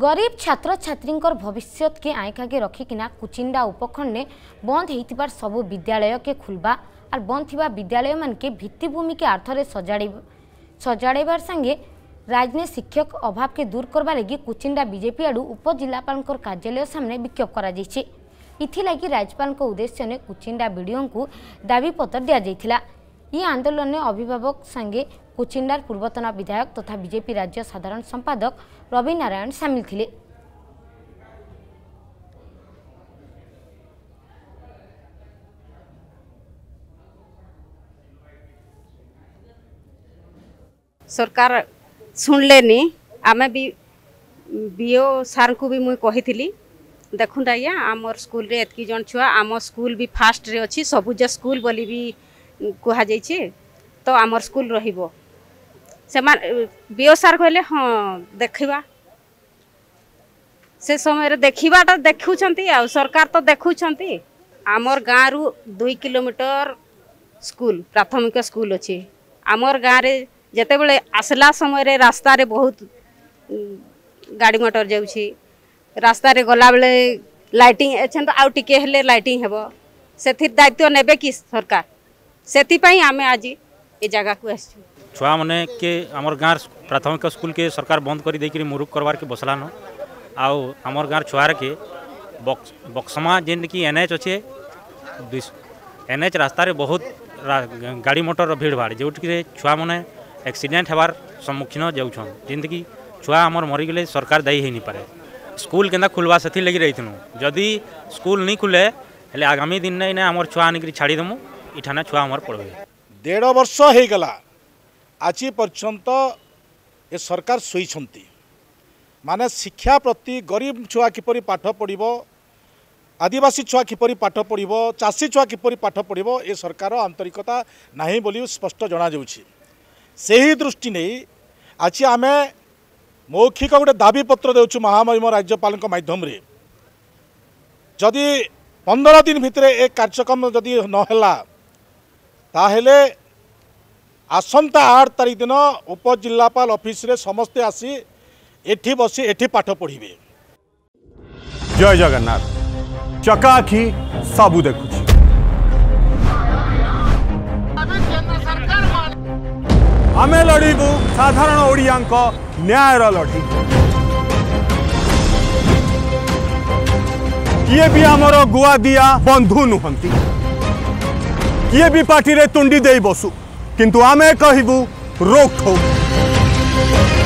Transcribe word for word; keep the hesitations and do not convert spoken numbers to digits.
गरीब छात्र छात्री भविष्य के आँखागे रखिकिना कुचिंडा उपखंड ने बंद होइतिबार सबु विद्यालय के खुलबा और बंद थी विद्यालय मान के भित्तिभूमि के आर्थर सजाड़ सजाड़बार संगे राज्य शिक्षक अभाव के दूर करवा लगी कुचिंडा बीजेपी आड़ू उपजिलापाल कार्यालय सामने विक्षोभ कर इथिलागी राज्यपाल उद्देश्य ने कुचिंडा बीडीओं को दाबीपत्र दिया जाइथिला। ये आंदोलन ने अभिभावक संगे कुचिंडार पूर्वतन विधायक तथा बीजेपी राज्य साधारण संपादक रवि नारायण सामिल थिले। सरकार सुनलेनी आमे भी बीओ सार को भी मुई कही देखुन आज्ञा आमर स्कूल रे एतकी जन छुआ आम स्कूल भी फास्ट रे अच्छी सबुज स्कूल बोली भी कह जाइए तो आमर स्कूल रहिबो बीओ सार कहले हाँ देखा से समय देखा तो देखुंती आ सरकार तो देखुंती आमर गाँ रु दुई किलोमीटर स्कूल प्राथमिक स्कूल अच्छे आमर गाँव रे जेते बेले आसला समय रे रास्ता रे बहुत गाड़ी मोटर जाउछी रास्ता रे गला बेले लाइटिंग एछन तो आउ टिके हेले लाइटिंग हेबो सेथि दायित्व नेबे कि सरकार सेथि पई आमे आज ए जगह को आछू छुआ माने के हमर गार प्राथमिक स्कूल के सरकार बंद करी देकरी मुरुक करवार के बसलानो आउ हमर गार छुआर के बक्स बक्समा जेन की एनएच अछि एनएच रास्ता रे बहुत गाड़ी मोटर रो भीड़ भाड़ जोटके छुआ माने एक्सीडेंट हबार सम्मुखीन जाऊँ जिनकी छुआ आमर मरीगले सरकार दायी नहीं पारे स्कूल के खुलवा से लगी रही जदि स्कूल नहीं खुले हेले आगामी दिन में इन्हें आमर छुआ आनिक छाड़देमु इठाना छुआ आमर पढ़े डेढ़ वर्ष हो गला आज पर्यंत ये सरकार शोइछंती माने शिक्षा प्रति गरीब छुआ किपरि पाठ पढ़िबो आदिवासी छुआ किपरि पाठ पढ़िबो चाषी छुआ किपरि पाठ पढ़िबो ये सरकार आंतरिकता नाही बोली स्पष्ट जना जाउछि से ही दृष्टि नहीं आज आम मौखिक गोटे दाबीपत्र देचु महामहिम राज्यपाल मध्यम जदि पंद्रह दिन भितर एक कार्यक्रम जदि नहला ताहले आसंता आठ तारीख दिन उपजिलापाल ऑफिस रे समस्ते आसी एठी बसी एठी पाठ पढ़िबे। जय जगन्नाथ चकाखी सबु देखुछि आमे लड़ू साधारण ओडिया न्याय लड़ी किए भी आमर गुआ दिया बंधु नुहंती किए भी पार्टी रे तुंडी दे बसु किंतु आमे कहबू रोक ठोक।